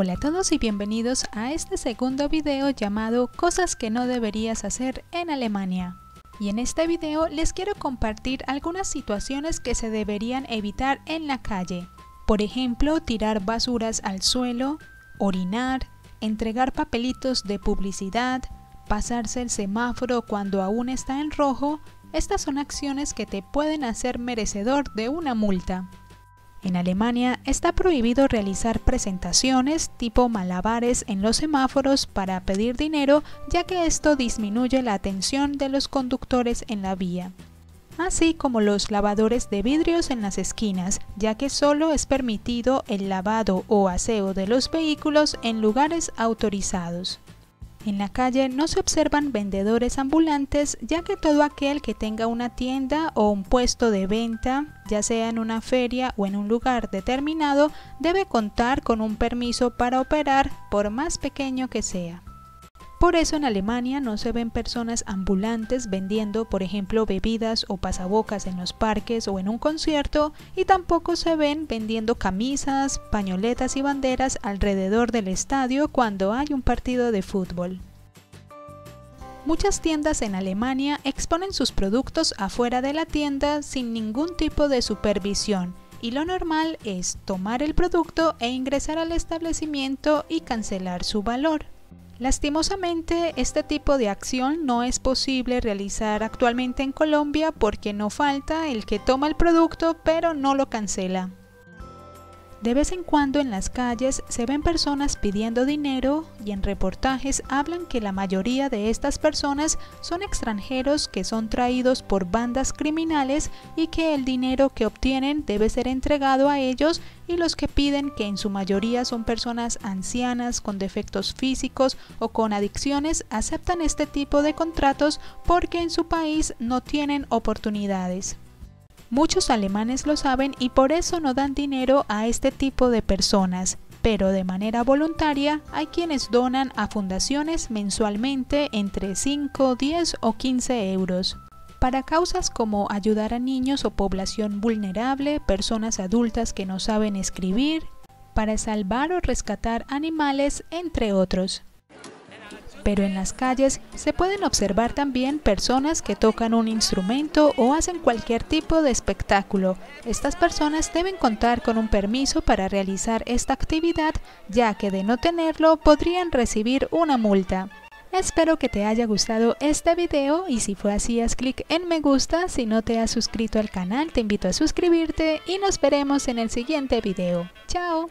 Hola a todos y bienvenidos a este segundo video llamado Cosas que no deberías hacer en Alemania. Y en este video les quiero compartir algunas situaciones que se deberían evitar en la calle. Por ejemplo, tirar basuras al suelo, orinar, entregar papelitos de publicidad, pasarse el semáforo cuando aún está en rojo. Estas son acciones que te pueden hacer merecedor de una multa. En Alemania está prohibido realizar presentaciones tipo malabares en los semáforos para pedir dinero, ya que esto disminuye la atención de los conductores en la vía, así como los lavadores de vidrios en las esquinas, ya que solo es permitido el lavado o aseo de los vehículos en lugares autorizados. En la calle no se observan vendedores ambulantes, ya que todo aquel que tenga una tienda o un puesto de venta, ya sea en una feria o en un lugar determinado, debe contar con un permiso para operar, por más pequeño que sea. Por eso en Alemania no se ven personas ambulantes vendiendo, por ejemplo, bebidas o pasabocas en los parques o en un concierto, y tampoco se ven vendiendo camisas, pañoletas y banderas alrededor del estadio cuando hay un partido de fútbol. Muchas tiendas en Alemania exponen sus productos afuera de la tienda sin ningún tipo de supervisión, y lo normal es tomar el producto e ingresar al establecimiento y cancelar su valor. Lastimosamente, este tipo de acción no es posible realizar actualmente en Colombia porque no falta el que toma el producto pero no lo cancela. De vez en cuando en las calles se ven personas pidiendo dinero y en reportajes hablan que la mayoría de estas personas son extranjeros que son traídos por bandas criminales y que el dinero que obtienen debe ser entregado a ellos, y los que piden, que en su mayoría son personas ancianas con defectos físicos o con adicciones, aceptan este tipo de contratos porque en su país no tienen oportunidades. Muchos alemanes lo saben y por eso no dan dinero a este tipo de personas, pero de manera voluntaria hay quienes donan a fundaciones mensualmente entre 5, 10 o 15 euros. Para causas como ayudar a niños o población vulnerable, personas adultas que no saben escribir, para salvar o rescatar animales, entre otros. Pero en las calles se pueden observar también personas que tocan un instrumento o hacen cualquier tipo de espectáculo. Estas personas deben contar con un permiso para realizar esta actividad, ya que de no tenerlo podrían recibir una multa. Espero que te haya gustado este video y si fue así, haz clic en me gusta. Si no te has suscrito al canal, te invito a suscribirte y nos veremos en el siguiente video. ¡Chao!